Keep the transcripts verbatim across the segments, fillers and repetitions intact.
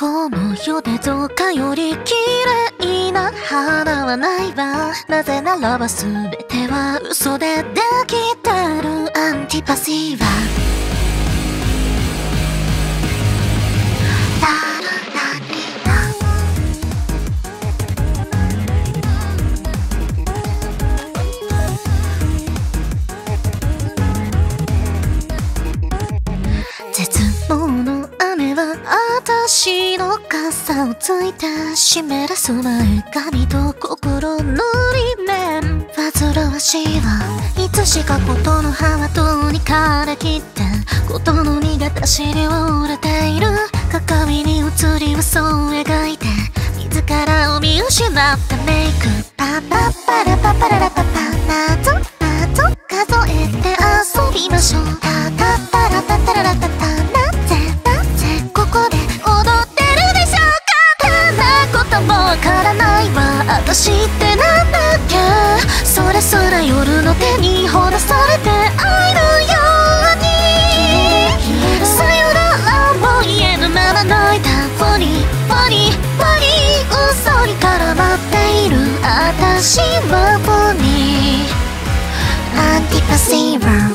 この世でどこかより綺麗な花はないわ。なぜならば全ては嘘でできてるアンティパシーは絶望の雨は私の傘をついて湿らす前髪と心の裏面煩わしいわ。いつしかことの葉はとにから切ってことの実が走り折れている。鏡に映りはそう描いて自らを見失ったメイクパパパラパパララパパ謎謎数えて遊びましょう。タタタラタタララタタ私ってなんだっけ。それすら夜の手にほだされて愛のようにさよならも言えぬまま泣いたポリポリポリ嘘に絡まっている私はポリアンティパシーは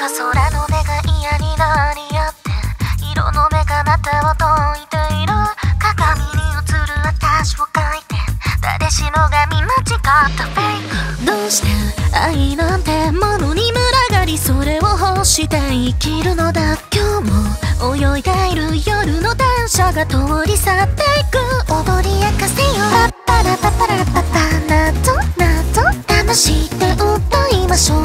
空の目が嫌になり合って色の目があなたを解いている。鏡に映る私を描いて誰しもが見間違ったフェイク。どうして愛なんてものに群がりそれを欲して生きるのだ。今日も泳いでいる夜の電車が通り去っていく。踊り明かせよパッパラパパラパパなどなど騙して歌いましょう。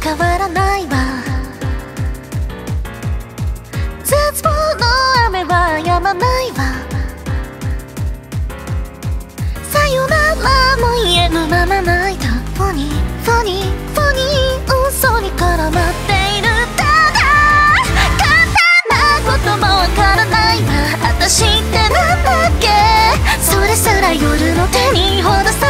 変わらないわ絶望の雨は止まないわ。さよならも言えぬまま泣いたフォニーフォニーフォニー嘘に絡まっている。ただ簡単なこともわからないわ私ってなんだっけ。それすら夜の手にほどさ